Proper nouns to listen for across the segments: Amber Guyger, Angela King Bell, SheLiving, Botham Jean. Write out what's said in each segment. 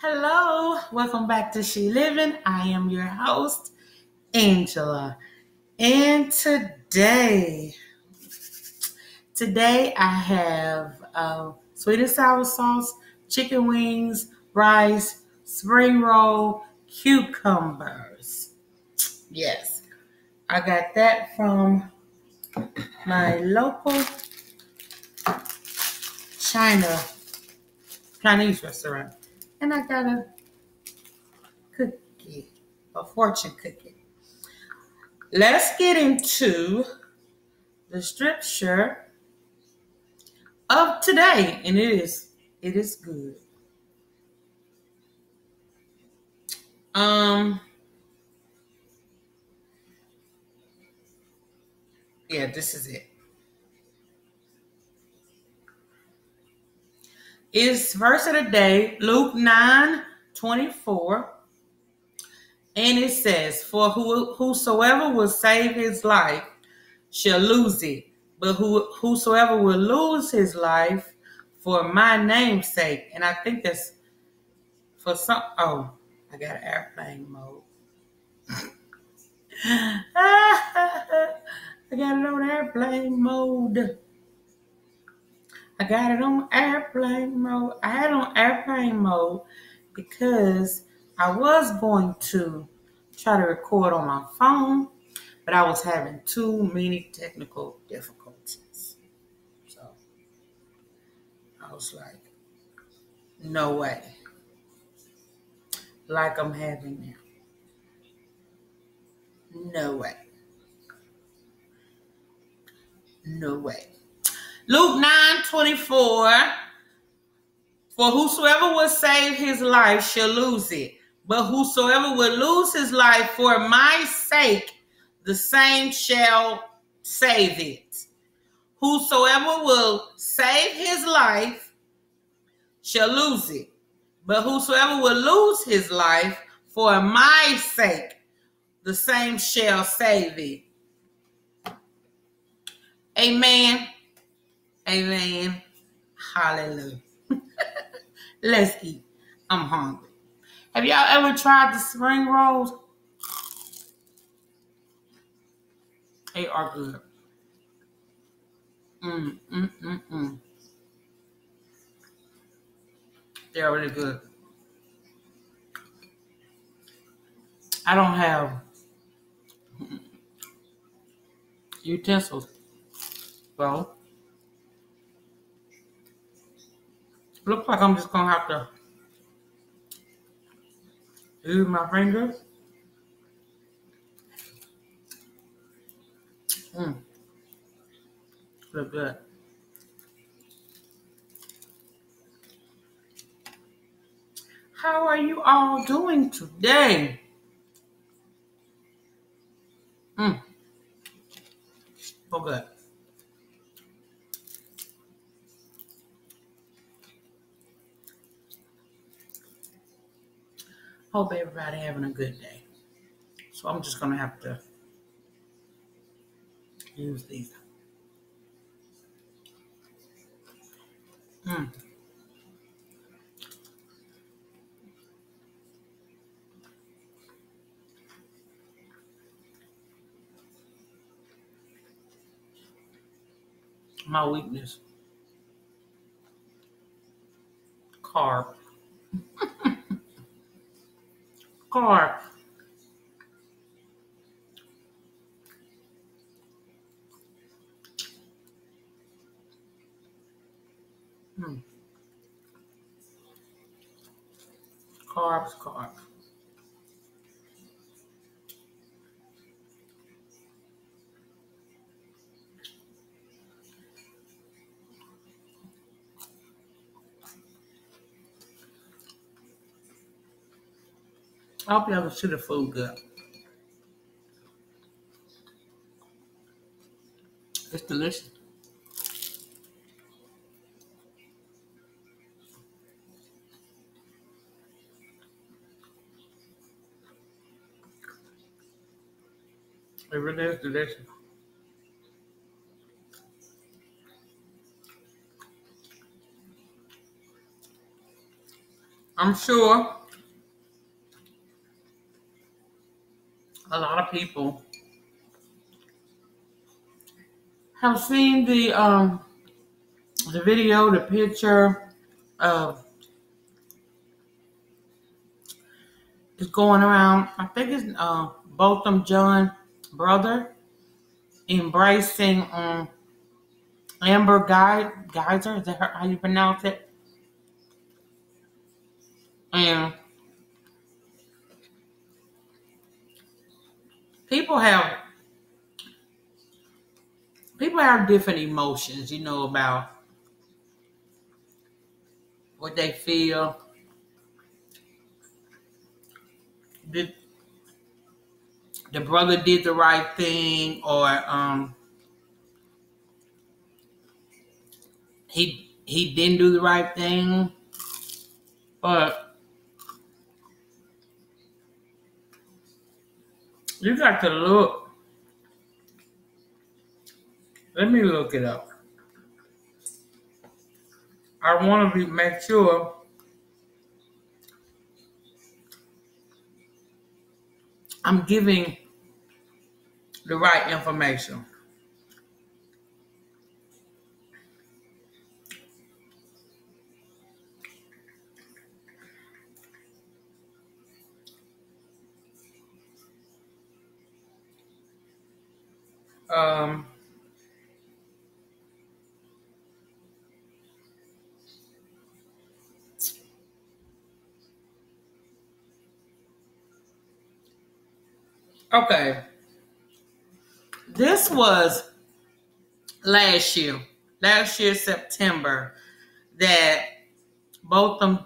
Hello, welcome back to She Living. I am your host, Angela. And today I have sweet and sour sauce, chicken wings, rice, spring roll, cucumbers. Yes, I got that from my local Chinese restaurant. And I got a cookie, a fortune cookie. Let's get into the scripture of today. And it is good. Yeah, this is it. Is verse of the day, Luke 9:24, and it says, "For whosoever will save his life shall lose it, but whosoever will lose his life for my name's sake." And I think that's for some. Oh, I got an airplane mode. I got it on airplane mode. I had it on airplane mode because I was going to try to record on my phone, but I was having too many technical difficulties. So I was like, no way. Like I'm having now. No way. No way. Luke 9:24, "For whosoever will save his life shall lose it, but whosoever will lose his life for my sake, the same shall save it. Whosoever will save his life shall lose it, but whosoever will lose his life for my sake, the same shall save it." Amen. Amen. Hallelujah. Let's eat. I'm hungry. Have y'all ever tried the spring rolls? They are good. They're really good. I don't have utensils. Well, looks like I'm just gonna have to use my fingers. Look good. How are you all doing today? So good. Hope everybody having a good day. So I'm just gonna have to use these. My weakness, carb. Carb. Carbs. I hope y'all can see the food good. It's delicious. It really is delicious. I'm sure a lot of people have seen the video, the picture of it's going around. I think it's Botham Jean brother embracing Amber Guyger. Is that how you pronounce it? And people have different emotions, you know, about what they feel. The brother did the right thing, or he didn't do the right thing, but you got to look. Let me look it up. I want to make sure I'm giving the right information. Okay, this was last year September, that Botham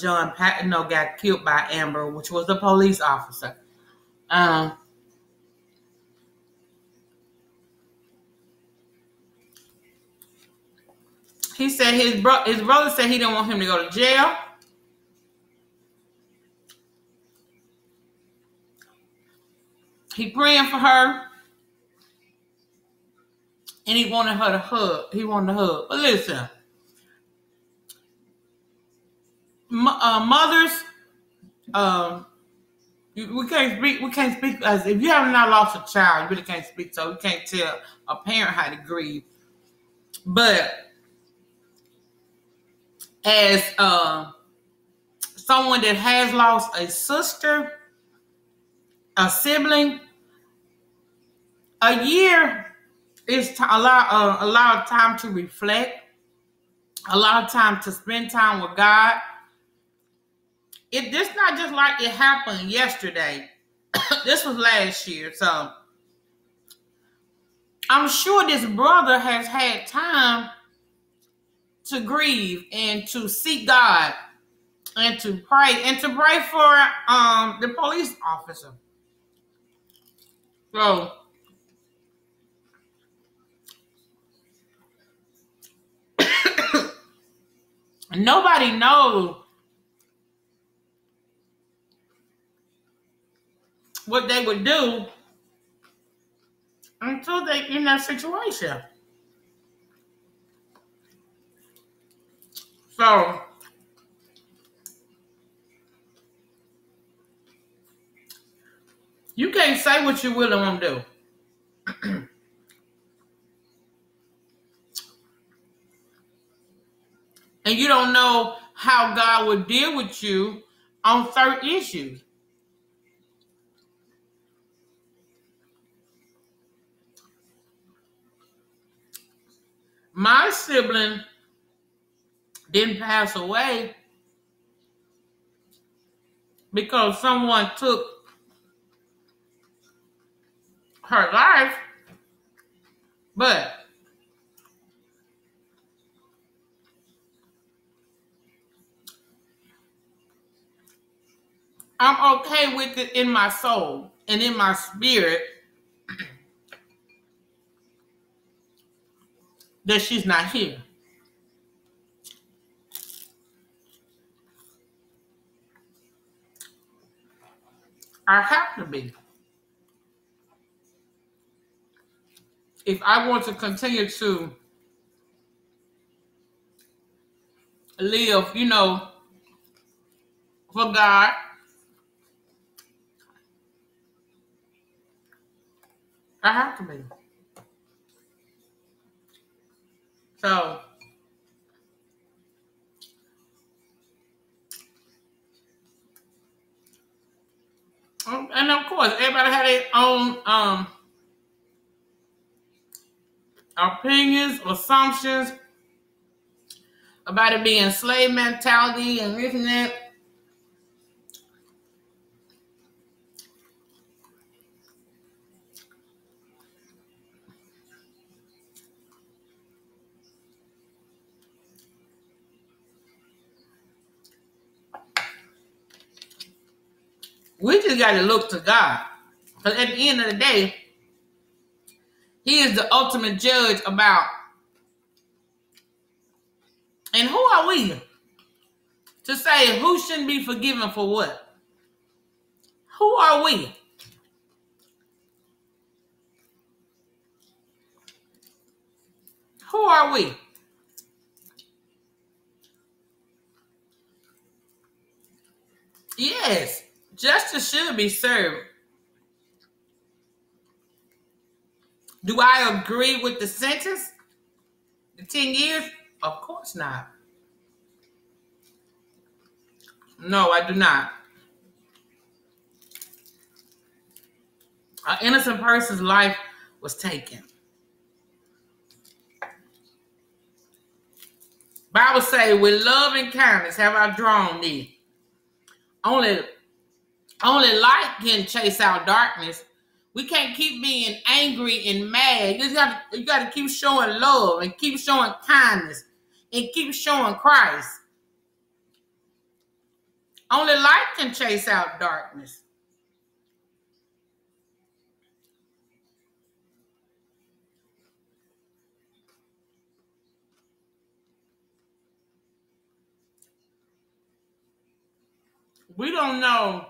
John Patino got killed by Amber, which was a police officer. He said his brother said he didn't want him to go to jail. He praying for her, and he wanted her to hug. He wanted to hug. But listen, mothers, we can't speak. We can't speak as if you have not lost a child. You really can't speak. So you can't tell a parent how to grieve. But as someone that has lost a sister, a sibling, a year is a lot of time to reflect, a lot of time to spend time with God. If this not just like it happened yesterday, this was last year, so I'm sure this brother has had time to grieve and to seek God and to pray for the police officer. So nobody knows what they would do until they're in that situation. So you can't say what you will and won't do. And you don't know how God will deal with you on certain issues. My sibling didn't pass away because someone took her life, but I'm okay with it in my soul and in my spirit that she's not here. I have to be. If I want to continue to live, you know, for God. I have to be. So and of course everybody had their own opinions, assumptions about it being slave mentality and this and that. We just got to look to God. Because at the end of the day, He is the ultimate judge about. And who are we to say who shouldn't be forgiven for what? Who are we? Who are we? Yes. Justice should be served. Do I agree with the sentence? The 10 years? Of course not. No, I do not. An innocent person's life was taken. Bible say, with love and kindness have I drawn thee. Only light can chase out darkness. We can't keep being angry and mad. You got to keep showing love and keep showing kindness and keep showing Christ. Only light can chase out darkness. We don't know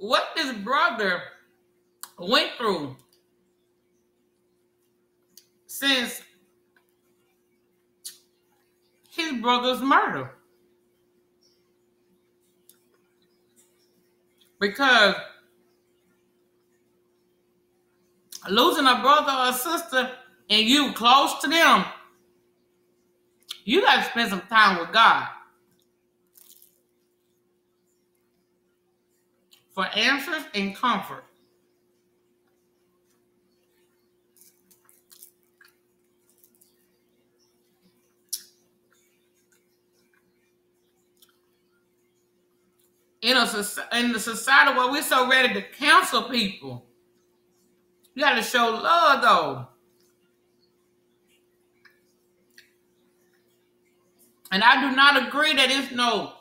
what this brother went through since his brother's murder. Because losing a brother or sister and you close to them, you got to spend some time with God. For answers and comfort. In the society where we're so ready to counsel people, you got to show love though. And I do not agree that it's no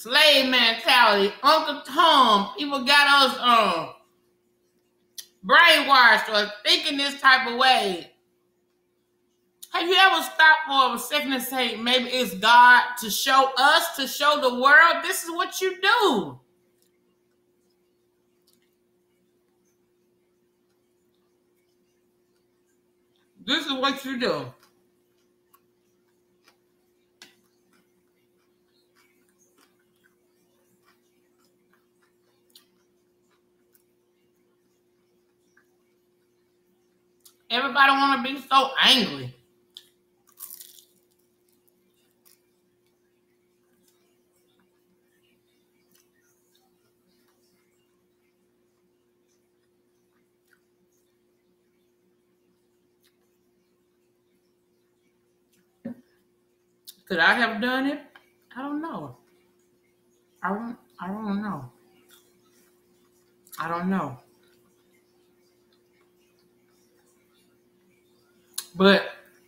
slave mentality, Uncle Tom. People got us brainwashed or thinking this type of way. Have you ever stopped for a second and say, maybe it's God to show us, to show the world, this is what you do? This is what you do. Everybody want to be so angry. Could I have done it? I don't know. I don't know. I don't know. But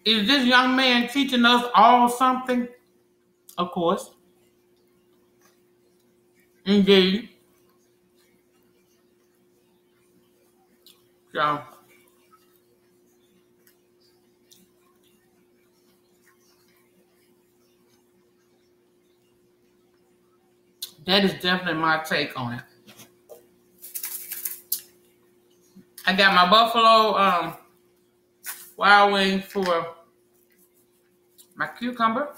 is this young man teaching us all something? Of course. Indeed. So. That is definitely my take on it. I got my buffalo, while waiting for my cucumber.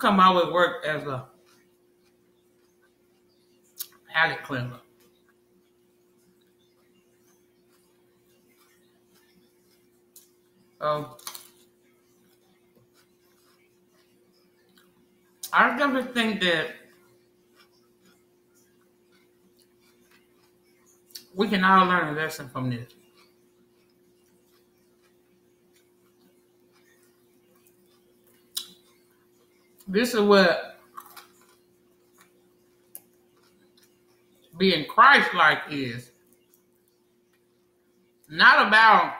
come out and work as a palate cleanser. I never think that we can all learn a lesson from this. This is what being Christ-like is. Not about,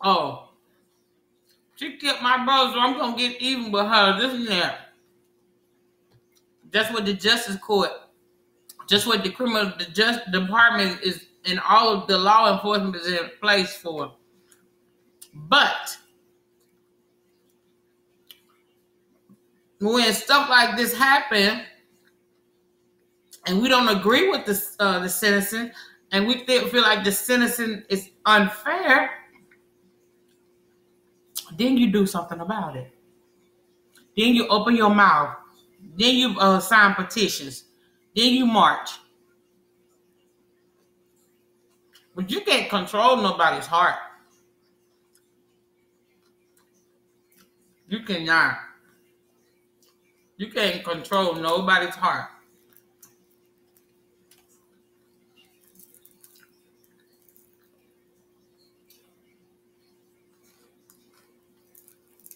oh, she killed my brother, so I'm going to get even with her, this and that. That's what the Justice Court, just what the criminal department is, and all of the law enforcement is in place for. But when stuff like this happen, and we don't agree with the sentencing, and we feel like the sentencing is unfair, then you do something about it. Then you open your mouth. Then you sign petitions. Then you march. But you can't control nobody's heart. You cannot. You can't control nobody's heart.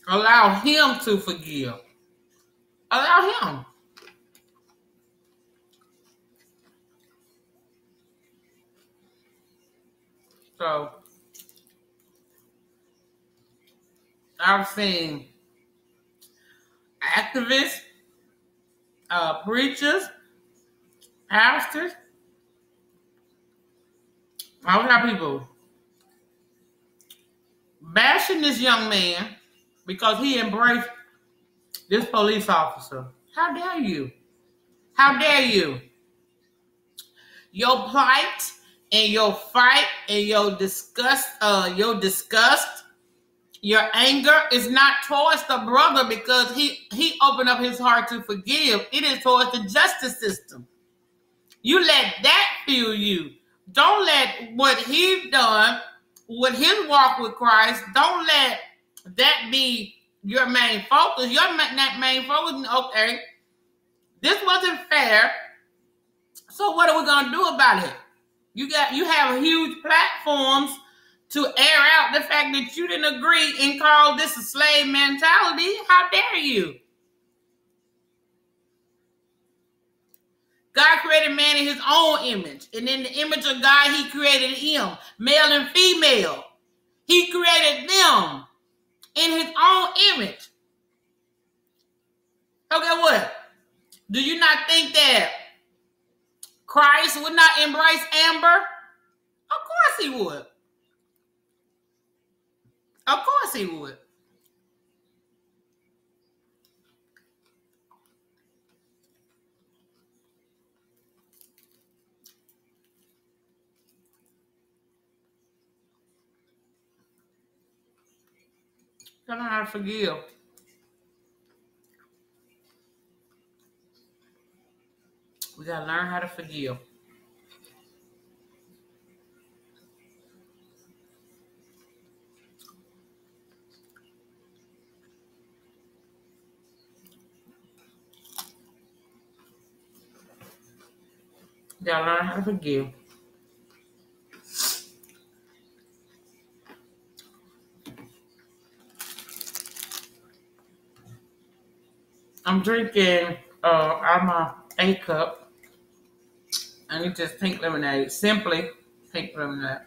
Allow him to forgive. Allow him. So, I've seen activists, preachers, pastors, all that people bashing this young man because he embraced this police officer. How dare you? How dare you? Your plight and your fight and your disgust, your anger is not towards the brother because he opened up his heart to forgive. It is towards the justice system. You let that fuel you. Don't let what he's done, with his walk with Christ, don't let that be your main focus. Your main focus, okay, this wasn't fair, so what are we going to do about it? You have huge platforms to air out the fact that you didn't agree and call this a slave mentality. How dare you? God created man in his own image, and in the image of God, he created him, male and female. He created them in his own image. Okay, what? Do you not think that Christ would not embrace Amber? Of course he would. Of course he would. Don't know how to forgive. We gotta learn how to forgive. We gotta learn how to forgive. I'm drinking out of my A cup, and it's just pink lemonade, simply pink lemonade.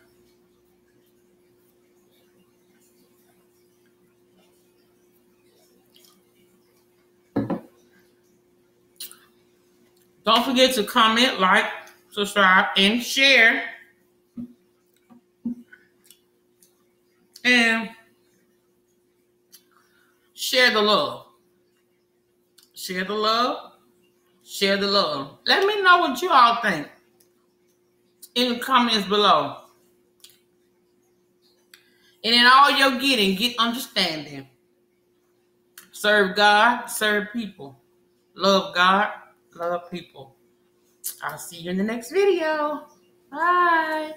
Don't forget to comment, like, subscribe, and share. And share the love. Share the love. Share the love. Let me know what you all think in the comments below. And in all you're getting, get understanding. Serve God, serve people. Love God, love people. I'll see you in the next video. Bye.